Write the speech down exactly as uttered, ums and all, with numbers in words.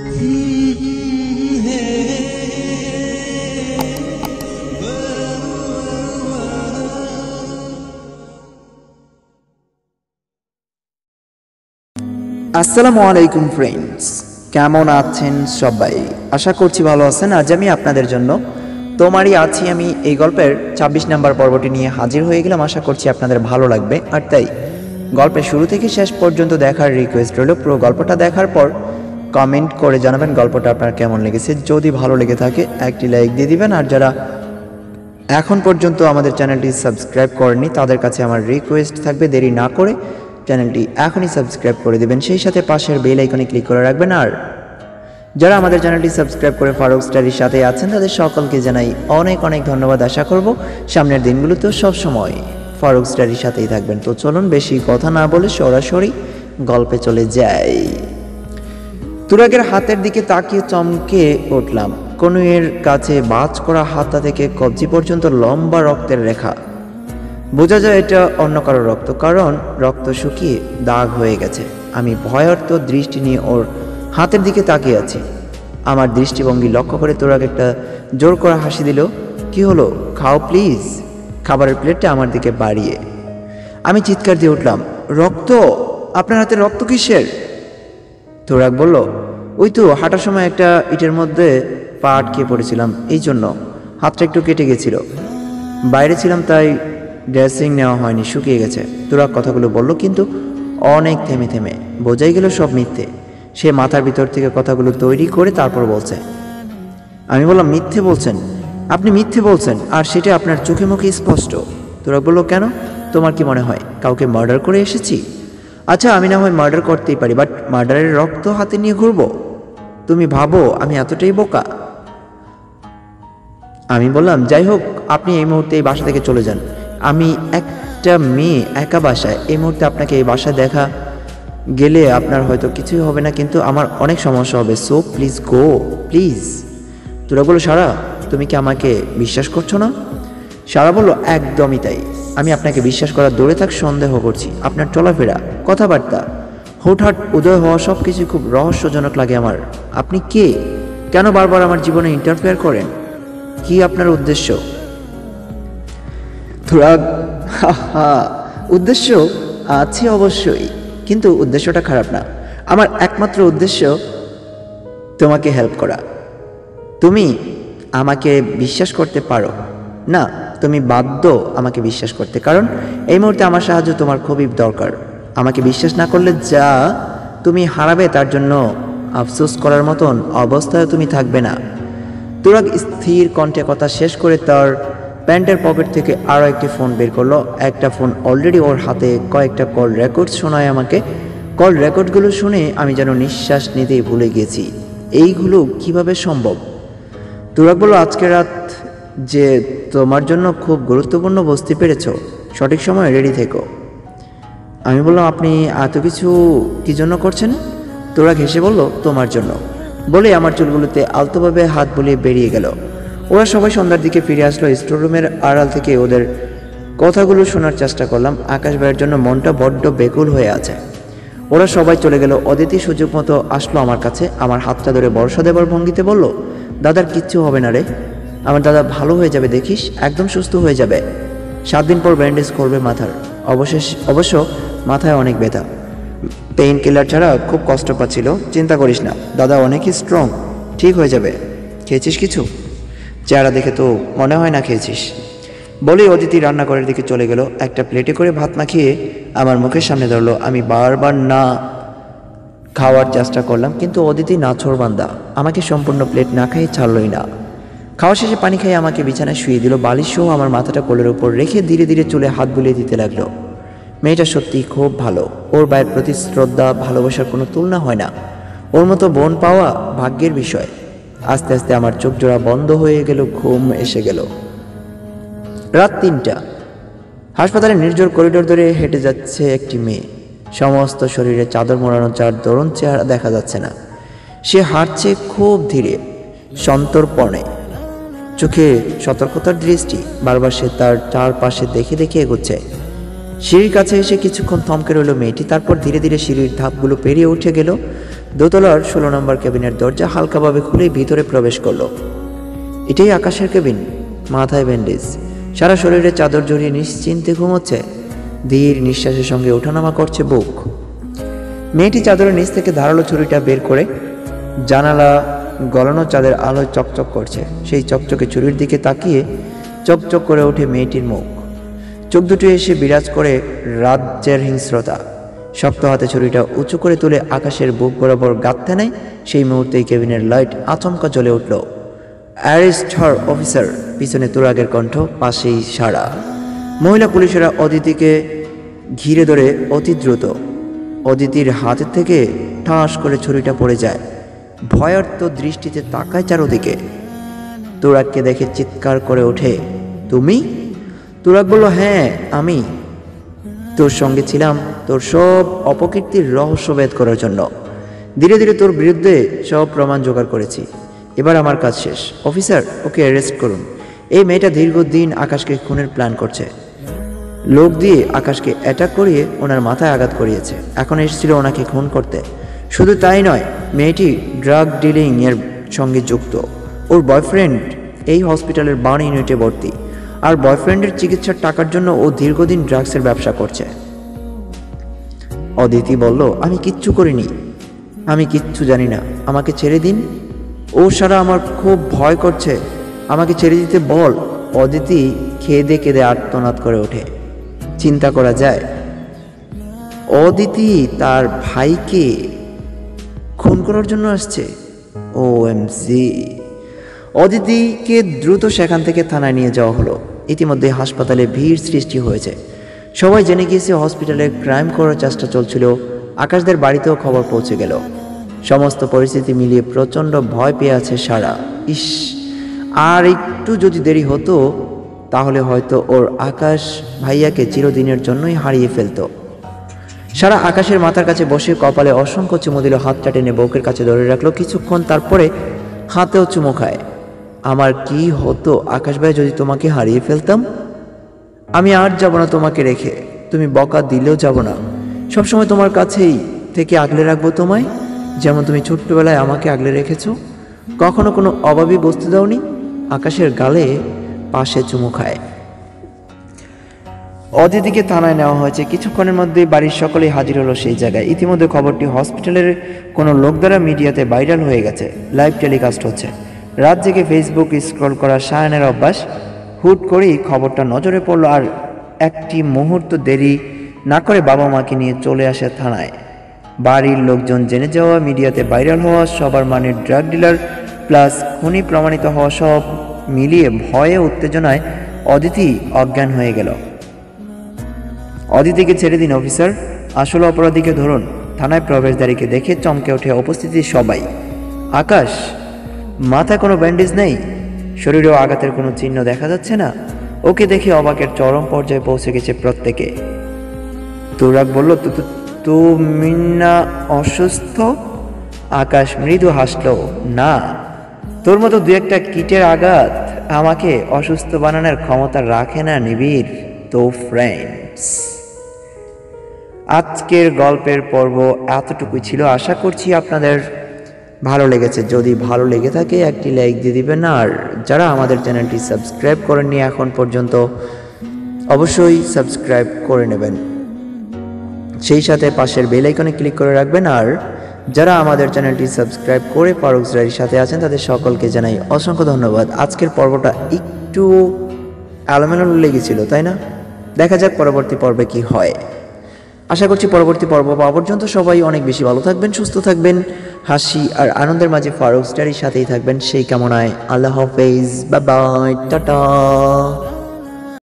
আসসালামু আলাইকুম फ्रेंड्स, কেমন আছেন সবাই? আশা করছি ভালো আছেন। আজ আমি আপনাদের জন্য তোমারই আছি আমি এই গল্পের ছাব্বিশ নম্বর পর্বটি নিয়ে হাজির হয়ে গেলাম। আশা করছি আপনাদের ভালো লাগবে। আর তাই গল্পের শুরু থেকে শেষ পর্যন্ত দেখার রিকোয়েস্ট রইল। পুরো গল্পটা দেখার পর কমেন্ট করে জানাবেন গল্পটা আপনার কেমন লেগেছে। যদি ভালো লেগে থাকে একটি লাইক দিয়ে দিবেন। আর যারা এখন পর্যন্ত আমাদের চ্যানেলটি সাবস্ক্রাইব করেনি তাদের কাছে আমার রিকোয়েস্ট থাকবে দেরি না করে চ্যানেলটি এখনই সাবস্ক্রাইব করে দেবেন, সেই সাথে পাশের বেল আইকনে ক্লিক করে রাখবেন। আর যারা আমাদের চ্যানেলটি সাবস্ক্রাইব করে ফারুক স্টাডির সাথে আছেন তাদের সকলকে জানাই অনেক অনেক ধন্যবাদ। আশা করব সামনের দিনগুলোতে সবসময় ফারুক স্টাডির সাথেই থাকবেন। তো চলুন বেশি কথা না বলে সরাসরি গল্পে চলে যাই। তুরাগের হাতের দিকে তাকিয়ে চমকে উঠলাম। কনুয়ের কাছে বাজ করা হাতা থেকে কবজি পর্যন্ত লম্বা রক্তের রেখা, বোঝা যায় এটা অন্য কারো রক্ত, কারণ রক্ত শুকিয়ে দাগ হয়ে গেছে। আমি ভয়ার্থ দৃষ্টি নিয়ে ওর হাতের দিকে তাকিয়ে আছি। আমার দৃষ্টিভঙ্গি লক্ষ্য করে তোরাকে একটা জোর করা হাসি দিল। কি হলো, খাও প্লিজ। খাবারের প্লেটটা আমার দিকে বাড়িয়ে আমি চিৎকার দিয়ে উঠলাম, রক্ত! আপনার হাতে রক্ত কিসের? তোরাক বলল, ওই তো হাঁটার সময় একটা ইটের মধ্যে পা আটকে পড়েছিলাম, এই জন্য হাতটা একটু কেটে গেছিল। বাইরে ছিলাম তাই ড্রেসিং নেওয়া হয়নি, শুকিয়ে গেছে। তোরাক কথাগুলো বলল কিন্তু অনেক থেমে থেমে, বোঝাই গেল সব মিথ্যে। সে মাথার ভিতর থেকে কথাগুলো তৈরি করে তারপর বলছে। আমি বললাম, মিথ্যে বলছেন আপনি, মিথ্যে বলছেন, আর সেটা আপনার চোখে মুখে স্পষ্ট। তোরাক বলল, কেন? তোমার কি মনে হয় কাউকে মার্ডার করে এসেছি? আচ্ছা, আমি না হয় মার্ডার করতেই পারি, বাট মার্ডারের রক্ত হাতে নিয়ে ঘুরবো? তুমি ভাবো আমি এতটাই বোকা? আমি বললাম, যাই হোক, আপনি এই মুহূর্তে এই বাসা থেকে চলে যান। আমি একটা মেয়ে, একা বাসায়, এই মুহূর্তে আপনাকে এই বাসায় দেখা গেলে আপনার হয়তো কিছুই হবে না, কিন্তু আমার অনেক সমস্যা হবে। So please go, please. তোরা বললো, সারা, তুমি কি আমাকে বিশ্বাস করছো না? সারা বললো, একদমই তাই। আমি আপনাকে বিশ্বাস করা দূরে থাক সন্দেহ করছি। আপনার চলাফেরা, কথাবার্তা, হঠাৎ উদয় হওয়া সব কিছু খুব রহস্যজনক লাগে আমার। আপনি কে? কেন বারবার আমার জীবনে ইন্টারফেয়ার করেন? কি আপনার উদ্দেশ্য? তুরাগ, হা, উদ্দেশ্য আছে অবশ্যই, কিন্তু উদ্দেশ্যটা খারাপ না। আমার একমাত্র উদ্দেশ্য তোমাকে হেল্প করা। তুমি আমাকে বিশ্বাস করতে পারো না, তুমি বাধ্য আমাকে বিশ্বাস করতে, কারণ এই মুহূর্তে আমার সাহায্য তোমার খুবই দরকার। আমাকে বিশ্বাস না করলে যা তুমি হারাবে তার জন্য আফসোস করার মতন অবস্থায় তুমি থাকবে না। তুরাগ স্থির কণ্ঠে কথা শেষ করে তার প্যান্টের পকেট থেকে আরও একটি ফোন বের করলো। একটা ফোন অলরেডি ওর হাতে, কয়েকটা কল রেকর্ড শোনায় আমাকে। কল রেকর্ডগুলো শুনে আমি যেন নিঃশ্বাস নিতেই ভুলে গেছি, এইগুলো কিভাবে সম্ভব? তুরাক বলল, আজকে রাত যে তোমার জন্য খুব গুরুত্বপূর্ণ, বুঝতে পেরেছ, সঠিক সময় রেডি থেকো। আমি বললাম, আপনি এত কিছু কি জন্য করছেন? তোরা ঘেসে বলল, তোমার জন্য। বলে আমার চুলগুলোতে আলতোভাবে হাত বুলিয়ে বেরিয়ে গেল। ওরা সবাই সন্ধ্যার দিকে ফিরে আসলো। স্টোররুমের আড়াল থেকে ওদের কথাগুলো শোনার চেষ্টা করলাম। আকাশ ভাইয়ের জন্য মনটা বড্ড বেকুল হয়ে আছে। ওরা সবাই চলে গেল। অদিতি সুযোগ মতো আসলো আমার কাছে, আমার হাতটা ধরে বর্ষা দেবার ভঙ্গিতে বলল, দাদার কিচ্ছু হবে না রে, আমার দাদা ভালো হয়ে যাবে, দেখিস, একদম সুস্থ হয়ে যাবে। সাত দিন পর ব্যান্ডেজ করবে মাথার। অবশেষ অবশ্য মাথায় অনেক ব্যথা, পেইন কিলার ছাড়া খুব কষ্ট পাচ্ছিল। চিন্তা করিস না, দাদা অনেকই স্ট্রং, ঠিক হয়ে যাবে। খেয়েছিস কিছু? চেহারা দেখে তো মনে হয় না খেয়েছিস। বলেই অদিতি রান্নাঘরের দিকে চলে গেল। একটা প্লেটে করে ভাত মাখিয়ে আমার মুখের সামনে ধরলো। আমি বারবার না খাওয়ার চেষ্টা করলাম, কিন্তু অদিতি নাছোড়বান্দা আমাকে সম্পূর্ণ প্লেট না খাইয়ে ছাড়লই না। খাওয়া শেষে পানি খাইয়ে আমাকে বিছানায় শুয়ে দিল। বালিশ সহ আমার মাথাটা কোলের উপর রেখে ধীরে ধীরে চুলে হাত বুলিয়ে দিতে লাগলো। মেয়েটা সত্যিই খুব ভালো। ওর ভাইয়ের প্রতি শ্রদ্ধা, ভালোবাসার কোনো তুলনা হয় না। ওর মতো বোন পাওয়া ভাগ্যের বিষয়। আস্তে আস্তে আমার চোখ জোড়া বন্ধ হয়ে গেল, ঘুম এসে গেল। রাত তিনটা। হাসপাতালে নির্জর করিডোর ধরে হেঁটে যাচ্ছে একটি মেয়ে। সমস্ত শরীরে চাদর মোড়ানো, চার দরুন চেহারা দেখা যাচ্ছে না। সে হাঁটছে খুব ধীরে, সন্তর্পণে, চোখে সতর্কতার দৃষ্টি। বারবার সে তার চারপাশে দেখে দেখে এগোচ্ছে। সিঁড়ির কাছে এসে কিছুক্ষণ থমকে রইল মেয়েটি, তারপর ধীরে ধীরে সিঁড়ির ধাপগুলো পেরিয়ে উঠে গেল। दोतलार षोलो नम्बर कैबिनेर दरजा हालका भावे खुले भीतरे प्रवेश करलो। एटाई आकाशेर कैबिन, माथाय बैंडेज, सारा शरीरे चादर जड़िए निश्चिंते घुमोच्छे। धीर निश्वासेर संगे उठानामा करछे बुक। मेयेटी चादरेर निच थेके धारालो छुरिटा बेर करे জানালা গলানো চাঁদের আলো চকচক করছে। সেই চকচকে ছুরির দিকে তাকিয়ে চকচক করে ওঠে মেয়েটির মুখ। চোখ দুটো এসে বিরাজ করে রাজ্যের হিংস্রতা। শক্ত হাতে ছুরিটা উঁচু করে তুলে আকাশের বুক বরাবর গাঁথতে নেয়। সেই মুহূর্তেই কেবিনের লাইট আচমকা জ্বলে উঠল। অ্যারেস্ট হার অফিসার, পিছনে তুরাগের কণ্ঠ, পাশেই সারা। মহিলা পুলিশেরা অদিতিকে ঘিরে ধরে অতি দ্রুত। অদিতির হাতের থেকে ঠাস করে ছুরিটা পড়ে যায়। ভয়ার্ত দৃষ্টিতে তাকায় চারদিকে। তুরাগকে দেখে চিৎকার করে ওঠে, তুমি? তুরাগ বলল, হ্যাঁ আমি। তোর সঙ্গে ছিলাম তোর সব অপকীর্তির রহস্যভেদ করার জন্য। ধীরে ধীরে তোর বিরুদ্ধে সব প্রমাণ জোগাড় করেছি। এবার আমার কাজ শেষ। অফিসার, ওকে অ্যারেস্ট করুন। এই মেয়েটা দীর্ঘদিন আকাশকে খুনের প্ল্যান করছে। লোক দিয়ে আকাশকে অ্যাটাক করিয়ে ওনার মাথায় আঘাত করিয়েছে। এখন এসেছিল ওনাকে খুন করতে। শুধু তাই নয়, মেয়েটি ড্রাগ ডিলিং এর সঙ্গে যুক্ত। ওর বয়ফ্রেন্ড এই হসপিটালের বার্ন ইউনিটে ভর্তি, আর বয়ফ্রেন্ডের চিকিৎসার টাকার জন্য ও দীর্ঘদিন ড্রাগসের ব্যবসা করছে। অদিতি বলল, আমি কিচ্ছু করিনি, আমি কিচ্ছু জানি না, আমাকে ছেড়ে দিন। ও সারা, আমার খুব ভয় করছে, আমাকে ছেড়ে দিতে বল। অদিতি খেদে কেঁদে আর্তনাদ করে ওঠে। চিন্তা করা যায়, অদিতি তার ভাইকে খুন করার জন্য আসছে। ও এম জি। অদিতিকে দ্রুত সেখান থেকে থানায় নিয়ে যাওয়া হলো। ইতিমধ্যে হাসপাতালে ভিড় সৃষ্টি হয়েছে। সবাই জেনে গিয়েছে হসপিটালে ক্রাইম করার চেষ্টা চলছিল। আকাশদের বাড়িতেও খবর পৌঁছে গেল। সমস্ত পরিস্থিতি মিলিয়ে প্রচণ্ড ভয় পেয়ে আছে সারা। ইস, আর একটু যদি দেরি হতো তাহলে হয়তো ওর আকাশ ভাইয়াকে চিরদিনের জন্যই হারিয়ে ফেলতো। সারা আকাশের মাথার কাছে বসে কপালে অসংখ্য চুমু দিল। হাতটা টেনে বউকের কাছে ধরে রাখলো কিছুক্ষণ, তারপরে হাতেও চুমু খায়। আমার কি হতো আকাশ ভাই যদি তোমাকে হারিয়ে ফেলতাম? আমি আর যাব না তোমাকে রেখে, তুমি বকা দিলেও যাব না। সবসময় তোমার কাছেই থেকে আগলে রাখবো তোমায়, যেমন তুমি ছোট্টবেলায় আমাকে আগলে রেখেছো। কখনো কোনো অভাবী বস্তু দাওনি। আকাশের গালে পাশে চুমু খায়। অদিতিকে থানায় নেওয়া হয়েছে। কিছুক্ষণের মধ্যে বাড়ির সকলেই হাজির হলো সেই জায়গায়। ইতিমধ্যে খবরটি হসপিটালের কোনো লোক দ্বারা মিডিয়াতে ভাইরাল হয়ে গেছে। লাইভ টেলিকাস্ট হচ্ছে। রাত জেগে ফেসবুক স্ক্রল করা সায়নের অভ্যাস। হুট করেই খবরটা নজরে পড়ল, আর একটি মুহূর্ত দেরি না করে বাবা মাকে নিয়ে চলে আসে থানায়। বাড়ির লোকজন জেনে যাওয়া, মিডিয়াতে ভাইরাল হওয়া, সবার মানে ড্রাগ ডিলার প্লাস খুনি প্রমাণিত হওয়া, সব মিলিয়ে ভয়ে উত্তেজনায় অদিতি অজ্ঞান হয়ে গেল। অদিতিকে ছেড়ে দিন অফিসার, আসল অপরাধীকে ধরুন। থানায় প্রবেশদ্বারীকে দেখে চমকে ওঠে উপস্থিতি সবাই। আকাশ মাথায় কোনো ব্যান্ডেজ নেই, শরীরেও আঘাতের কোনো চিহ্ন দেখা যাচ্ছে না। ওকে দেখে অবাকের চরম পর্যায়ে পৌঁছে গেছে প্রত্যেকে। তুরাগ বলল, তুমি না অসুস্থ? আকাশ মৃদু হাসলো, না, তোর মতো দু একটা কিটের আঘাত আমাকে অসুস্থ বানানোর ক্ষমতা রাখে না নিবিড়। তো ফ্রেন্ডস, আজকের গল্পের পর্ব এতটুকুই ছিল। আশা করছি আপনাদের ভালো লেগেছে। যদি ভালো লেগে থাকে একটি লাইক দিয়ে দিবেন, আর যারা আমাদের চ্যানেলটি সাবস্ক্রাইব করেননি এখন পর্যন্ত অবশ্যই সাবস্ক্রাইব করে নেবেন। সেই সাথে পাশের বেল আইকনে ক্লিক করে রাখবেন। আর যারা আমাদের চ্যানেলটি সাবস্ক্রাইব করে ফারুক জারির সাথে আছেন তাদের সকলকে জানাই অসংখ্য ধন্যবাদ। আজকের পর্বটা একটু আলোমেলো লেগেছিল, তাই না? দেখা যাক পরবর্তী পর্বে কি হয়। আশা করছি পরবর্তী পর্ব পাওয়া পর্যন্ত সবাই অনেক বেশি ভালো থাকবেন, সুস্থ থাকবেন। হাসি আর আনন্দের মাঝে ফারুক স্টারির সাথেই থাকবেন সেই কামনায়। আল্লাহ হাফেজ, বাই বাই, টাটা।